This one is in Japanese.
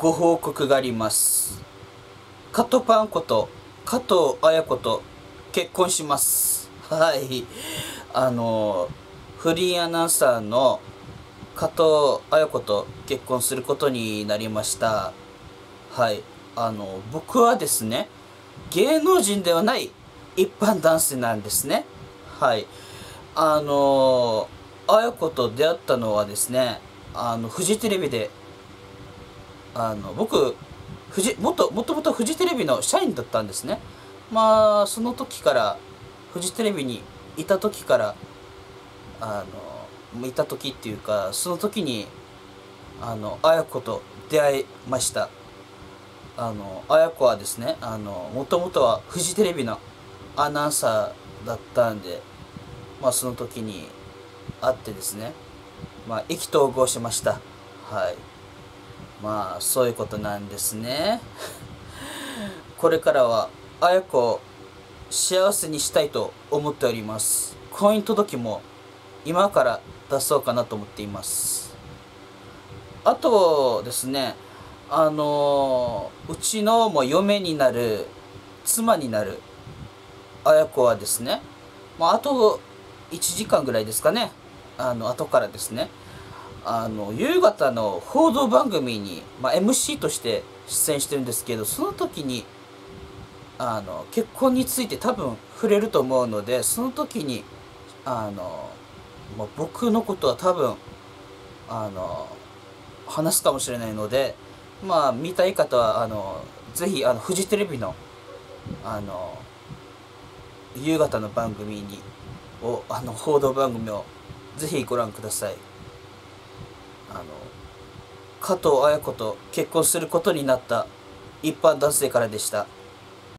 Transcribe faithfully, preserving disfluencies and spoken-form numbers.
ご報告があります。カトパンこと加藤綾子と結婚します。はい、あのフリーアナウンサーの加藤綾子と結婚することになりました。はい、あの僕はですね、芸能人ではない一般男性なんですね。はい、あの綾子と出会ったのはですね、あのフジテレビであの僕フジもともとフジテレビの社員だったんですね。まあその時からフジテレビにいた時からあのいた時っていうかその時にあの綾子と出会いました。あの綾子はですね、あのもともとはフジテレビのアナウンサーだったんで、まあその時に会ってですね、まあ意気投合しました。はい、まあそういうことなんですね。これからは綾子を幸せにしたいと思っております。婚姻届も今から出そうかなと思っています。あとですね、あのうちのもう嫁になる妻になる綾子はですね、まあ、あといちじかんぐらいですかね、あの後からですね、あの夕方の報道番組に、まあ、エムシー として出演してるんですけど、その時にあの結婚について多分触れると思うので、その時にあの、まあ、僕のことは多分あの話すかもしれないので、まあ見たい方はあのぜひあのフジテレビのあの夕方の番組にをあの報道番組をぜひご覧ください。あの加藤綾子と結婚することになった一般男性からでした。